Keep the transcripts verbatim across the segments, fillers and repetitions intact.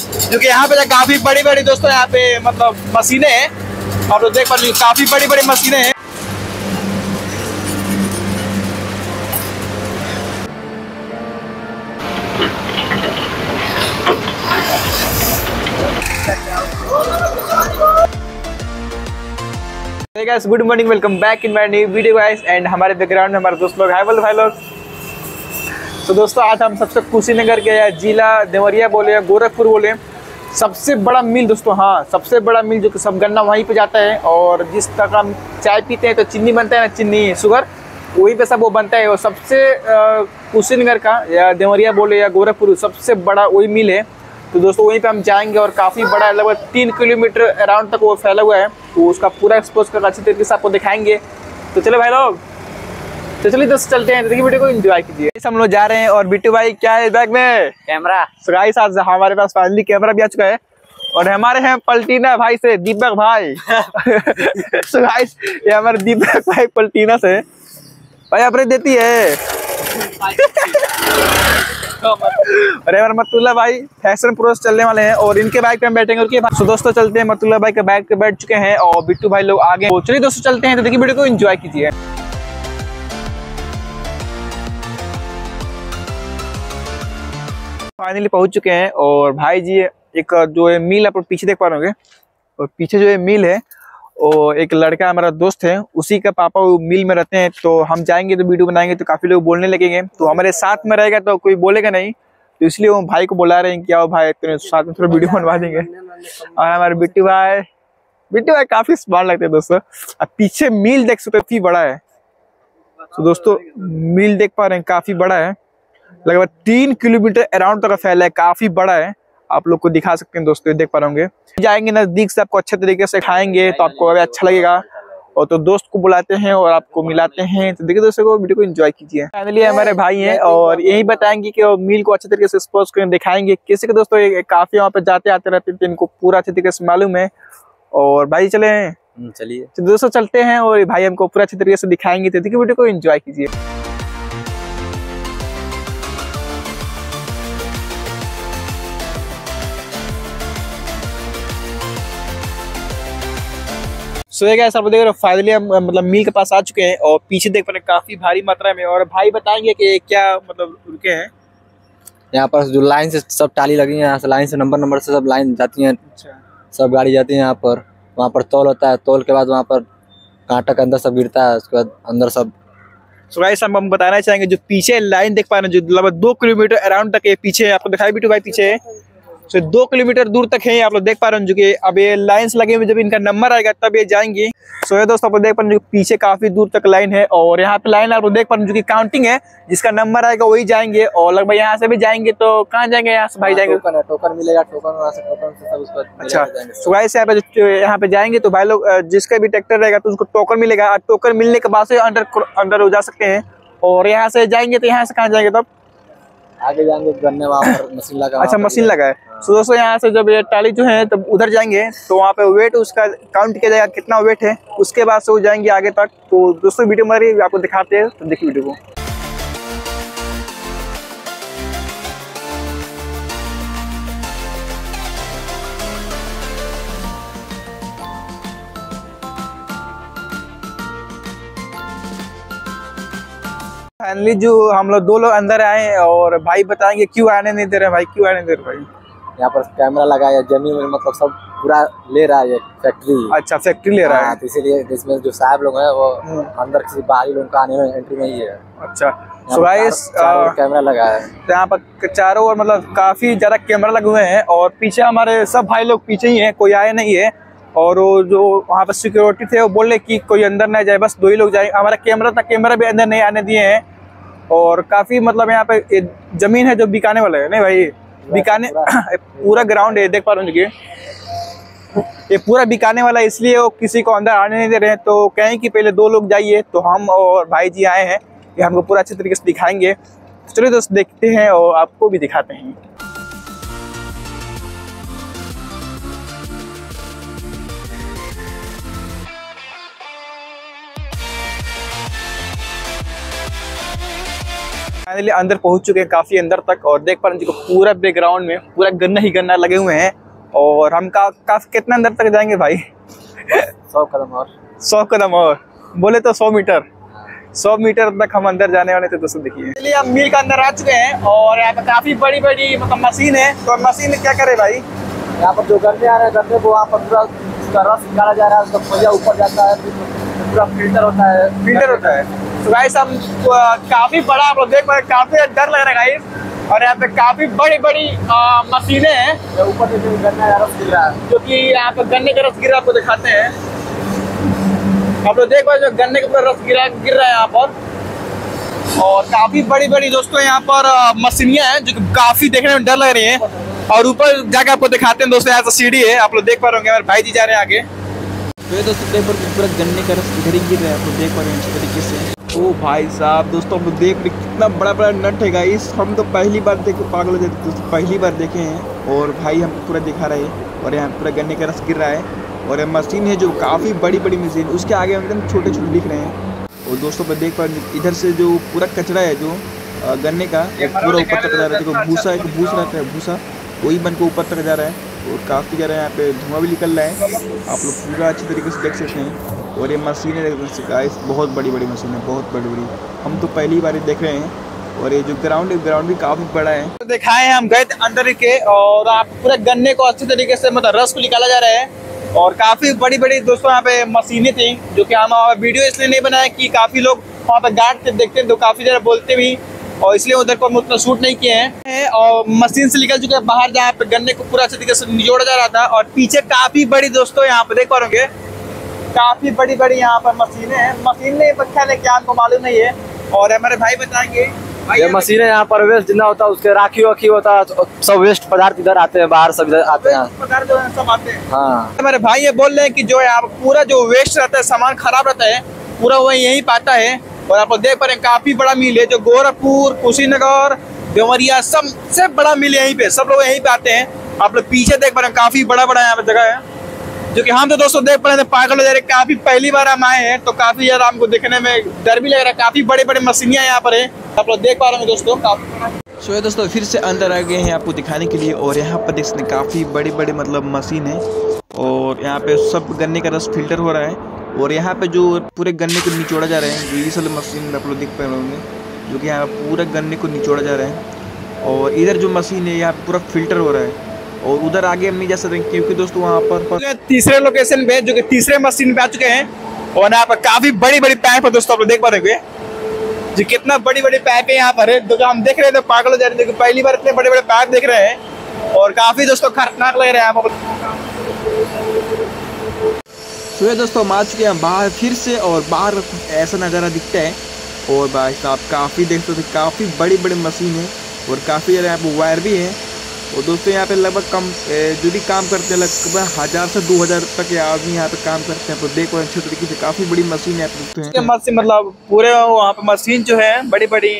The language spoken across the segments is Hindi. है, क्योंकि यहाँ पे काफी बड़ी बड़ी दोस्तों यहाँ पे मतलब मशीनें हैं, और देख पा रहे हो काफी बड़ी बड़ी मशीनें हैं। Hey guys, good morning, welcome back in my new video guys। and हमारे बैकग्राउंड में हमारे दोस्त लोग हाय बोलो भाई लोग। तो दोस्तों आज हम सबसे कुशीनगर के या जिला देवरिया बोले या गोरखपुर बोले सबसे बड़ा मिल दोस्तों, हाँ सबसे बड़ा मिल जो कि सब गन्ना वहीं पे जाता है, और जिस तक हम चाय पीते हैं तो चीनी बनता है ना, चीनी शुगर वहीं पे सब वो बनता है। और सबसे कुशीनगर का या देवरिया बोले या गोरखपुर सबसे बड़ा वही मिल है। तो दोस्तों वहीं पे हम जाएंगे, और काफ़ी बड़ा लगभग तीन किलोमीटर अराउंड तक वो फैला हुआ है, तो उसका पूरा एक्सपोज करके अच्छे तरीके से आपको दिखाएंगे। तो चलो भाई लोग, तो चलिए दोस्त चलते हैं, देखिए वीडियो को एंजॉय कीजिए। हम लोग जा रहे हैं, और बिट्टू भाई क्या है बैग में? कैमरा। गाइस आज हमारे पास फाइनली कैमरा भी आ चुका है, और हमारे हैं पलटीना भाई से दीपक भाई। सो गाइस ये हमारे दीपक भाई पलटीना से भाई अपने देती है। अरे यार मतुल्ला भाई फैशन प्रोस चलने वाले हैं, और इनके बाइक पे हम बैठेंगे। और सो दोस्तों चलते हैं, मतुल्ला भाई के बाइक पे बैठ चुके हैं, और बिट्टू भाई लोग आगे। तो चलिए दोस्तों चलते हैं, तो देखिए वीडियो को एंजॉय कीजिए। फाइनली पहुंच चुके हैं, और भाई जी एक जो ये मिल आप पीछे देख पा रहे होंगे, और पीछे जो ये मिल है और एक लड़का हमारा दोस्त है उसी का पापा वो मिल में रहते हैं। तो हम जाएंगे तो वीडियो बनाएंगे तो काफ़ी लोग बोलने लगेंगे, तो हमारे साथ में रहेगा तो कोई बोलेगा नहीं, तो इसलिए वो भाई को बुला रहे हैं कि आओ भाई तो साथ में थोड़ा वीडियो बनवा देंगे। और हमारे बिट्टू भाई बिट्टू भाई काफ़ी स्मार्ट लगते हैं दोस्तों। अब पीछे मिल देख सकते काफ़ी बड़ा है, तो दोस्तों मिल देख पा रहे हैं काफ़ी बड़ा है, लगभग तीन किलोमीटर अराउंड तक फैला है, काफ़ी बड़ा है। आप लोग को दिखा सकते हैं दोस्तों, देख पा रहे होंगे। जाएंगे नजदीक से आपको अच्छे तरीके से खाएंगे तो आपको अभी अच्छा लगेगा, और तो दोस्त को बुलाते हैं और आपको मिलाते हैं। तो देखिए दोस्तों को वीडियो को एंजॉय कीजिए। फाइनली हमारे भाई हैं, और यही बताएंगे कि वो मील को अच्छे तरीके से एक्सपोज करके दिखाएंगे। किसी के दोस्तों काफी वहाँ पे जाते आते रहते थे, इनको पूरा अच्छे तरीके से मालूम है। और भाई चले चलिए दोस्तों चलते हैं, और भाई हमको पूरा अच्छे तरीके से दिखाएंगे। तो देखिए वीडियो को एंजॉय कीजिए। सो ये गाइस आप देख रहे हो फाइनली हम मतलब मिल के पास आ चुके हैं, और पीछे देख पा रहे हैं काफी भारी मात्रा में। और भाई बताएंगे कि क्या मतलब रुके हैं यहाँ पर, जो लाइन से सब टाली लगी है, यहाँ से लाइन से नंबर नंबर से सब लाइन जाती है। अच्छा। सब गाड़ी जाती है यहाँ पर, वहाँ पर तौल होता है, तौल के बाद वहाँ पर कांटा के अंदर सब गिरता है, उसके बाद अंदर सब। सो गाइस हम बताना चाहेंगे जो पीछे लाइन देख पा रहे हैं जो लगभग दो किलोमीटर अराउंड तक पीछे आपको दिखाई बिटू भाई पीछे, तो दो किलोमीटर दूर तक है आप लोग देख पा रहे हो, जो कि अब ये लाइन्स लगे हुए जब इनका नंबर आएगा तब ये जाएंगे। सो ये दोस्तों आप देख पा रहे हो पीछे काफी दूर तक लाइन है, और यहाँ पे लाइन आप लोग देख पा रहे हो जो कि काउंटिंग है, जिसका नंबर आएगा वही जाएंगे। और लगभग यहाँ से भी जाएंगे तो कहाँ जाएंगे, यहाँ से भाई जाएंगे टोकन है, टोकन मिलेगा, टोकन। अच्छा सुबह यहाँ पे यहाँ पे जाएंगे तो भाई लोग जिसका भी ट्रैक्टर रहेगा तो उसको टोकन मिलेगा, टोकन मिलने के बाद से अंडर अंडर हो जा सकते हैं। और यहाँ से जाएंगे तो यहाँ से कहाँ जाएंगे, तब आगे जाएंगे गन्ने वहाँ पर मशीन लगा। अच्छा मशीन लगा है। सो so, दोस्तों यहाँ से जब ये टाली जो है तब उधर जाएंगे तो वहाँ पे वेट उसका काउंट किया जाएगा कितना वेट है, उसके बाद से वो जाएंगे आगे तक। तो दोस्तों वीडियो हमारी आपको दिखाते हैं, तो देखिए वीडियो को। फाइनली जो हम लोग दो लोग अंदर आए, और भाई बताएंगे क्यों आने नहीं दे रहे भाई, क्यों आने दे रहे भाई। यहाँ पर कैमरा लगाया जमीन में, मतलब सब पूरा ले रहा है फैक्ट्री। अच्छा फैक्ट्री ले रहा है, तो इसीलिए इसमें जो साहब लोग हैं वो अंदर किसी बाहरी लोगों का आने में एंट्री नहीं है। अच्छा कैमरा लगा है यहाँ पर चारों ओर, मतलब काफी ज्यादा कैमरा लगे हुए हैं, और पीछे हमारे सब भाई लोग पीछे ही है, कोई आया नहीं है। और वो जो वहाँ पर सिक्योरिटी थे वो बोले कि कोई अंदर ना जाए, बस दो ही लोग जाए। हमारा कैमरा था, कैमरा भी अंदर नहीं आने दिए हैं। और काफी मतलब यहाँ पे जमीन है जो बिकाने वाला है नहीं भाई, बिकाने पूरा ग्राउंड है देख पा रहे हो, ये पूरा बिकाने वाला है, इसलिए वो किसी को अंदर आने नहीं दे रहे हैं। तो कहें कि पहले दो लोग जाइए, तो हम और भाई जी आए हैं, ये हमको पूरा अच्छे तरीके से दिखाएंगे। तो चलिए दोस्त देखते हैं और आपको भी दिखाते हैं। फाइनली अंदर पहुंच चुके हैं, काफी अंदर तक, और देख पा रहे हैं पूरा बैकग्राउंड में पूरा गन्ना ही गन्ना लगे हुए हैं। और हम का, का कितना अंदर तक जाएंगे भाई? सौ कदम और सौ कदम और बोले तो सौ मीटर सौ मीटर तक हम अंदर जाने वाले थे। दोस्तों देखिए चलिए हम मील का अंदर आ चुके हैं और यहाँ पे काफी बड़ी बड़ी मतलब मशीन है। तो मशीन क्या करे भाई, यहाँ पर जो गन्ने आ रहे हैं गन्ने को वहाँ पर पूरा उसका रस निकाला जा रहा है, उसका खोया ऊपर जाता है, पूरा फिल्टर होता है फिल्टर होता है तो गाइस हम काफी बड़ा आप लोग देख पा रहे हैं, काफी डर लग रहा है गाइस। और यहाँ पे काफी बड़ी बड़ी मशीनें हैं, ऊपर से जो गन्ने का रस गिर रहा है, जो कि यहाँ पे गन्ने का रस गिर रहा है, आपको दिखाते हैं। आप लोग देख पा रहे जो गन्ने का रस गिरा गिर रहा है यहाँ पर, और काफी बड़ी बड़ी दोस्तों यहाँ पर मशीनियाँ हैं जो काफी देखने में डर लग रही है। और ऊपर जाके आपको दिखाते हैं दोस्तों, यहाँ से सीढ़ी है, आप लोग देख पा रहे होंगे। हमारे भाई जी जा रहे हैं आगे। तो ये दोस्तों देख पर पूरा गन्ने का रस इधर ही गिर रहा है, आप लोग देख पा रहे हैं अच्छे तरीके से। ओ भाई साहब दोस्तों आप लोग देख रहे कितना बड़ा बड़ा नट है गाइस। हम तो पहली बार देखे, पागल हो जाते दोस्तों, पहली बार देखे हैं। और भाई हमको पूरा दिखा रहे हैं, और यहाँ पूरा गन्ने का रस गिर रहा है। और ये मशीन है जो काफ़ी बड़ी बड़ी मशीन, उसके आगे एकदम छोटे छोटे दिख रहे हैं। और दोस्तों पर देख पा रहे इधर से जो पूरा कचरा है, जो गन्ने का पूरा ऊपर कचरा रहता है, भूसा एक भूस रहता है, भूसा वही बन के ऊपर तक जा रहा है। और काफ़ी ज़्यादा यहाँ पे धुआं भी निकल रहा है, आप लोग पूरा अच्छी तरीके से देख सकते हैं। और ये मशीनें गाइस बहुत बड़ी बड़ी मशीन है, बहुत बड़ी बड़ी, हम तो पहली बार देख रहे हैं। और ये जो ग्राउंड है, ग्राउंड भी काफ़ी बड़ा है। तो दिखाए हम गए अंदर के, और आप पूरा गन्ने को अच्छी तरीके से मतलब रस को निकाला जा रहा है। और काफ़ी बड़ी बड़ी दोस्तों यहाँ पे मशीनें थी, जो कि हम वीडियो इसलिए नहीं बनाए कि काफ़ी लोग वहाँ पर गार्ड देखते हैं तो काफ़ी ज़्यादा बोलते भी, और इसलिए उधर पर हम उतना शूट नहीं किए हैं। और मशीन से निकल चुके हैं बाहर, जहाँ पे गन्ने को पूरा अच्छे तरीके से निचोड़ा जा रहा था। और पीछे काफी बड़ी दोस्तों यहाँ पे देख पा रहे होंगे, काफी बड़ी बड़ी यहाँ पर मशीनें हैं। मशीन में पक्का है क्या, हमको मालूम नहीं है, और हमारे भाई बताएंगे। ये मशीनें यहाँ पर वेस्ट जितना होता है, उसके राखी वाखी होता है, सब वेस्ट पदार्थ इधर आते हैं, बाहर सब इधर आते हैं, सब आते हैं। हाँ हमारे भाई ये बोल रहे हैं की जो यहाँ पूरा जो वेस्ट रहता है, सामान खराब रहता है, पूरा वो यही पाता है। और आप लोग देख पा रहे हैं काफी बड़ा मिल है, जो गोरखपुर, कुशीनगर, देवरिया सब से बड़ा मिल यहीं पे, सब लोग यहीं पे आते हैं। आप लोग पीछे देख पा रहे हैं काफी बड़ा बड़ा यहाँ पे जगह है, जो कि हम तो दोस्तों देख पा रहे थे पागल हो जा रहे। काफी पहली बार हम आए हैं तो काफी ज्यादा हमको देखने में डर भी लग रहा है, काफी बड़े बड़े मशीनियाँ यहाँ पर है, आप लोग देख पा रहे हैं दोस्तों काफी। सो so, दोस्तों फिर से अंदर आ गए हैं आपको दिखाने के लिए, और यहाँ पर देख सकते हैं काफी बड़े बड़े मतलब मशीन है। और यहाँ पे सब गन्ने का रस फिल्टर हो रहा है, और यहाँ पे जो पूरे गन्ने को निचोड़ा जा रहे हैं, जो ये सब मशीन आप लोग देख पा रहे होंगे, जो कि यहाँ पूरा गन्ने को निचोड़ा जा रहा है। और इधर जो मशीन है यहाँ पूरा फिल्टर हो रहा है, और उधर आगे हम नहीं जा सकते क्योंकि दोस्तों वहाँ पर, पर... तीसरे लोकेशन पे जो कि तीसरे मशीन पे आ चुके हैं। और यहाँ पर काफी बड़ी बड़ी पाइप है दोस्तों, आप लोग देख पा रहे हैं जो कितना बड़ी बड़ी पाइप है यहाँ पर है। जो हम देख रहे थे पागल हो जा रहे थे, पहली बार इतने बड़े बड़े पाइप देख रहे हैं, और काफी दोस्तों खतरनाक लग रहे हैं यहाँ। तो ये दोस्तों हम आ चुके हैं बाहर फिर से, और बाहर ऐसा नज़ारा दिखता है। और भाई साहब काफ़ी देख सकते, काफ़ी बड़ी बड़ी मशीन है, और काफ़ी ज़्यादा यहाँ पर वायर भी है। और दोस्तों यहाँ पे लगभग कम जो भी काम करते हैं, लगभग हज़ार से दो हज़ार तक के आदमी यहाँ पे काम करते हैं। तो देखो अच्छे तरीके से काफ़ी बड़ी मशीन है, आप मतलब पूरे वहाँ पर मशीन जो है, बड़ी बड़ी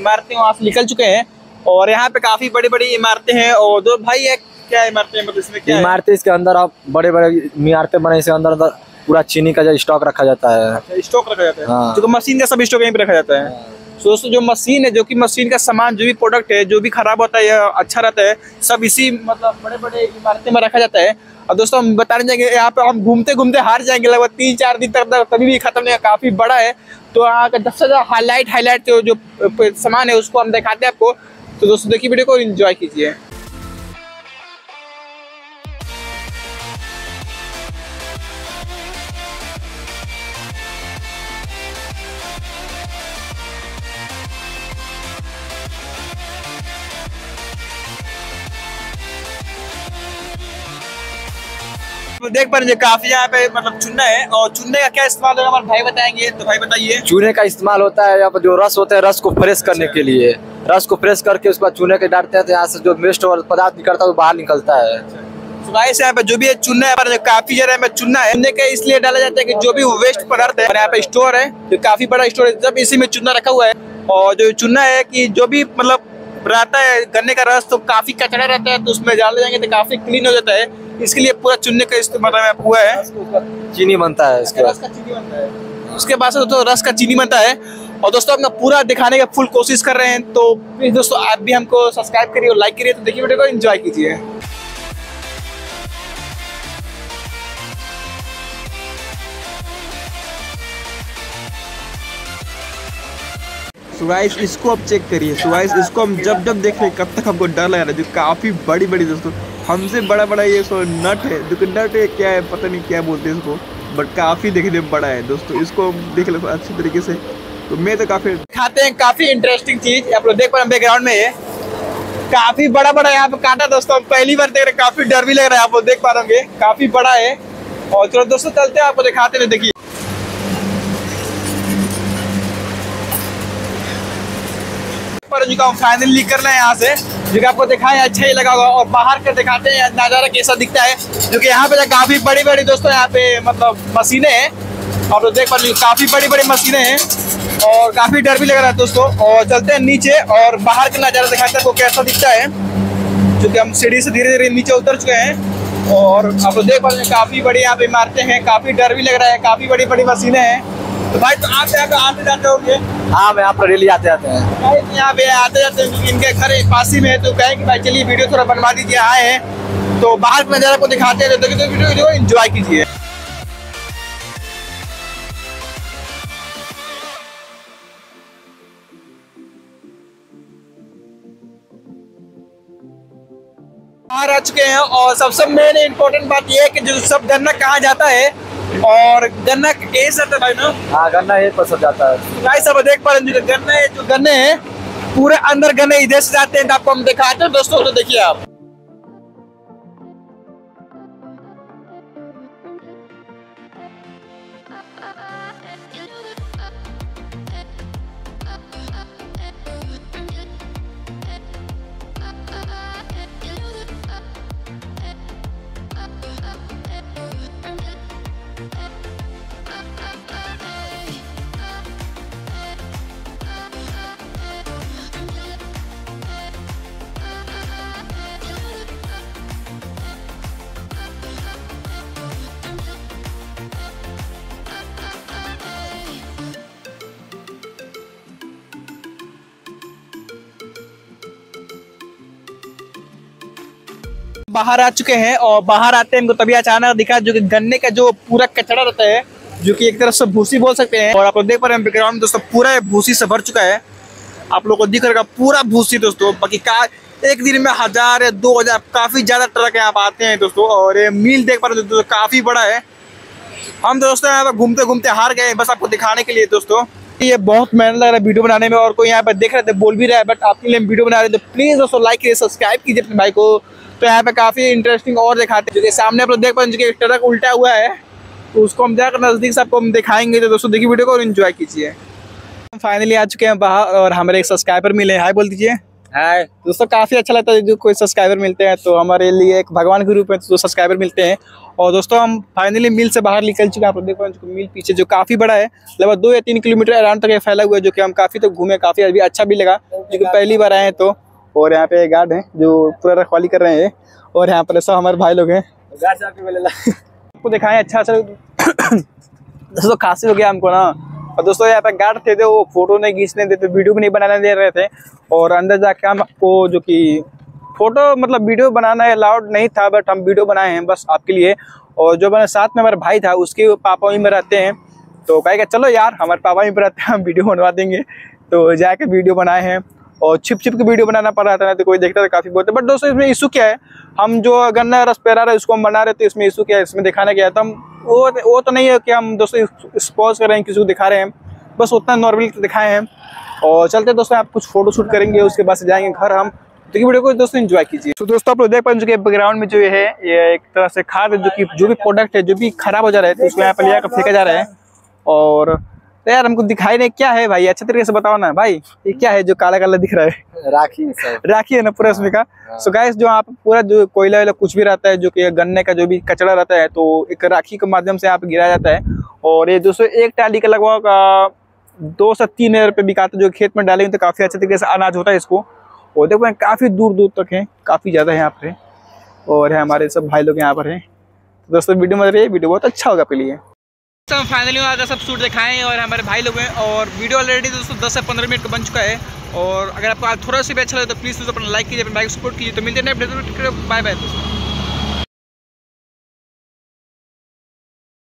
इमारतें वहाँ से निकल चुके हैं। और यहाँ पे काफ़ी बड़ी बड़ी इमारतें हैं, और दो भाई एक क्या इमारतें मतलब इसमें क्या इमारतें, इसके अंदर आप बड़े बड़े इमारतें बने, इसके अंदर अंदर पूरा चीनी का जो स्टॉक रखा जाता है, स्टॉक रखा जाता है। हाँ। जो मशीन का सब स्टॉक यहीं पे रखा जाता है। हाँ। तो दोस्तों जो मशीन है, जो कि मशीन का सामान जो भी प्रोडक्ट है, जो भी खराब होता है या अच्छा रहता है, सब इसी मतलब बड़े बड़े इमारतें में रखा जाता है। और दोस्तों हम बताने जाएंगे यहाँ पे, हम घूमते घूमते हार जाएंगे, लगभग तीन चार दिन तक तभी भी खत्म नहीं, काफी बड़ा है। तो यहाँ का सबसे ज्यादा हाईलाइट हाईलाइट जो सामान है उसको हम दिखाते हैं आपको। तो दोस्तों देखिए वीडियो को, एंजॉय कीजिए। देख पा रहे काफी यहाँ पे मतलब चूना है, और चूने का क्या इस्तेमाल होगा हमारे भाई बताएंगे। तो भाई बताइए, चूने का इस्तेमाल होता है यहाँ पर, जो रस होता है रस को फ्रेश करने के लिए, रस को फ्रेश करके उसके बाद चूने के डालते हैं, तो यहाँ से जो वेस्ट और पदार्थ निकलता है वो बाहर निकलता है। तो गाइस यहाँ पे जो भी है चूना है, पर काफी जगह में चूना है, चूने का इसलिए डाला जाता है कि जो भी वेस्ट पदार्थ है, यहाँ पे स्टोर है जो काफी बड़ा स्टोर है, जब इसी में चूना रखा हुआ है। और जो चूना है कि जो भी मतलब रहता है गन्ने का रस, तो काफी कचरा रहता है, तो उसमें डाले जाएंगे तो काफी क्लीन हो जाता है, इसके लिए पूरा चूने का इस्तेमाल हुआ है। चीनी बनता है, इसके रस का चीनी बनता है, उसके बाद से तो रस का चीनी बनता है। और दोस्तों अपना पूरा दिखाने का फुल कोशिश कर रहे हैं। तो प्लीज दोस्तों आप भी हमको सब्सक्राइब करिए और लाइक करिए। तो देखिए वीडियो को एंजॉय कीजिए। सुवाइस इसको आप चेक करिए। सुवाइस इसको हम जब जब देख रहे कब तक हमको डर लग रहा है, जो काफ़ी बड़ी बड़ी दोस्तों हमसे बड़ा बड़ा ये सो नट है, जो कि नट है क्या है पता नहीं क्या बोलते हैं इसको, बट काफ़ी देखने में बड़ा है दोस्तों। इसको देख लो अच्छी तरीके से, तो मैं तो काफ़ी खाते हैं। काफ़ी इंटरेस्टिंग चीज़ आप लोग देख पा रहे हैं बैकग्राउंड में, ये काफ़ी बड़ा बड़ा यहाँ पे कांटा दोस्तों हम पहली बार देख रहे हैं। काफ़ी डर भी लग रहा है, आप लोग देख पा रहे होंगे काफ़ी बड़ा है। और चलो दोस्तों चलते हैं आपको दिखाते हैं। देखिए फाइनली कर रहे हैं यहाँ से, जो कि आपको दिखाया अच्छा ही लगा होगा। और बाहर का दिखाते हैं नजारा कैसा दिखता है, जो कि यहाँ पे काफी बड़ी बड़ी दोस्तों यहाँ पे मतलब मशीनें हैं। आप लोग देख पा रहे काफी बड़ी बड़ी मशीनें हैं और काफी डर भी लग रहा है दोस्तों। और चलते हैं नीचे और बाहर का नजारा दिखाते हैं आपको कैसा दिखता है, जो कि हम सीढ़ी से धीरे धीरे नीचे उतर चुके हैं। और आप लोग देख पा रहे हैं काफी बड़ी यहाँ पे इमारतें हैं, काफी डर भी लग रहा है, काफी बड़ी बड़ी मशीनें हैं। तो भाई तो आप यहाँ पे आते जाते होंगे? हाँ मैं यहाँ पर डेली आते जाते हैं, यहाँ पे आते जाते हैं। इनके घर पास ही में है, तो कहें कि भाई चलिए वीडियो थोड़ा बनवा दीजिए, आए हैं तो बाहर का नज़ारा को दिखाते हैं। तो वीडियो जो एंजॉय कीजिए। बाहर आ चुके हैं और सबसे मेन इम्पोर्टेंट बात यह है कि जो सब गन्ना कहाँ जाता है, और गन्ना कैसे आता है भाई ना? हाँ गन्ना ये पर सब जाता है। भाई सब देख पा रहे हैं गन्ना है, जो गन्ने हैं पूरे अंदर गन्ने इधर से जाते हैं। तो आपको हम दिखाते हैं दोस्तों, तो देखिए आप बाहर आ चुके हैं। और बाहर आते हैं हमको तभी अचानक दिखा, जो कि गन्ने का जो पूरा कचरा रहता है, जो कि एक तरफ से भूसी बोल सकते हैं। और आप लोग देख पा रहे हैं बैकग्राउंड दोस्तों पूरा भूसी से भर चुका है। आप लोगों को दिख रहा पूरा भूसी दोस्तों। बाकी का एक दिन में हजार या दो हजार काफी ज्यादा ट्रक यहाँ पे आते हैं दोस्तों। और ये मील देख पा रहे दोस्तों काफी बड़ा है। हम दोस्तों यहाँ पे घूमते घूमते हार गए बस आपको दिखाने के लिए दोस्तों। ये बहुत मेहनत लग रहा है वीडियो बनाने में, और कोई यहाँ पर देख रहे थे बोल भी रहा है, बट आपके लिए वीडियो बना रहे हैं। तो प्लीज दोस्तों लाइक कीजिए, सब्सक्राइब कीजिए अपने भाई को। तो यहाँ पे काफी इंटरेस्टिंग और दिखाते हैं, जो कि सामने आप लोग देख पा रहे हैं ट्रक उल्टा हुआ है, तो उसको हम जाकर नजदीक से आपको हम दिखाएंगे। तो दोस्तों देखिए वीडियो को और एंजॉय कीजिए। हम फाइनली आ चुके हैं बाहर और हमारे एक सब्सक्राइबर मिले। हाय बोल दीजिए। हाय दोस्तों, काफी अच्छा लगता है जो कोई सब्सक्राइबर मिलते हैं, तो हमारे लिए एक भगवान के रूप में तो सब्सक्राइबर मिलते हैं। और दोस्तों हम फाइनली मिल से बाहर निकल चुके हैं। आप लोग देख पा रहे हैं मिल पीछे जो काफी बड़ा है, लगभग दो या तीन किलोमीटर अराउंड तक फैला हुआ है, जो कि हम काफी तो घूमे, काफी अभी अच्छा भी लगा क्योंकि पहली बार आए हैं। तो और यहाँ पे गार्ड हैं जो पूरा रखवाली कर रहे हैं, और यहाँ पर सब हमारे भाई लोग हैं। आपको दिखाएं अच्छा अच्छा दोस्तों, खांसी हो गया हमको ना। और दोस्तों यहाँ पे गार्ड थे, थे वो फोटो नहीं खींचने देते, वीडियो भी नहीं बनाने दे रहे थे। और अंदर जाके हमको जो कि फोटो मतलब वीडियो बनाना अलाउड नहीं था, बट हम वीडियो बनाए हैं बस आपके लिए। और जो मेरे साथ में हमारा भाई था उसके पापा वहीं में रहते हैं, तो कहेगा चलो यार हमारे पापा वहीं पर रहते हैं, हम वीडियो बनवा देंगे। तो जाके वीडियो बनाए हैं और छिप छिप के वीडियो बनाना पड़ रहा था, ना तो कोई देखता था काफी बहुत। बट दोस्तों इसमें इशू क्या है, हम जो गन्ना रस पेरा रहे उसको हम बना रहे थे, इसमें इशू क्या है इसमें दिखाना क्या है। तो हम वो वो तो नहीं है कि हम दोस्तों स्पॉज कर रहे हैं, किसी को दिखा रहे हैं, बस उतना नॉर्मल दिखाए हैं। और चलते दोस्तों आप कुछ फोटो शूट करेंगे, उसके बाद से जाएंगे घर हम। देखिए वीडियो को दोस्तों एंजॉय कीजिए। तो दोस्तों आप लोग देख पा रहे हैं बैकग्राउंड में जो है ये एक तरह से खाद है, जो कि जो भी प्रोडक्ट है जो भी खराब हो जा रहा है उसको यहाँ पर ले जाकर फेंका जा रहा है। और तो यार हमको दिखाई नहीं क्या है भाई, अच्छे तरीके से बताओ ना भाई ये क्या है जो काला काला दिख रहा है? राखी है, राखी है ना पूरा उसमें का। सो गाइस जो यहाँ पे पूरा जो कोयला वाला कुछ भी रहता है, जो कि गन्ने का जो भी कचरा रहता है, तो एक राखी के माध्यम से यहाँ पे गिराया जाता है। और ये दोस्तों एक टाली का लगभग दो से तीन हजार रुपये बिकाता है, जो खेत में डालेंगे तो काफी अच्छे तरीके से अनाज होता है इसको। और देखो काफी दूर दूर तक है, काफी ज्यादा है यहाँ पे। और हमारे सब भाई लोग यहाँ पर है। दोस्तों वीडियो मत रही, वीडियो बहुत अच्छा होगा आपके लिए। तो हम फाइनली वहाँ का सब सूट दिखाएं और हमारे भाई लोग हैं और वीडियो ऑलरेडी दोस्तों दस से पंद्रह मिनट का बन चुका है। और अगर आपको आज थोड़ा सा भी अच्छा लगे तो प्लीज़ दोस्तों अपना लाइक कीजिए, अपने भाई को सपोर्ट कीजिए। तो मिलते हैं, बाय बाय दोस्तों।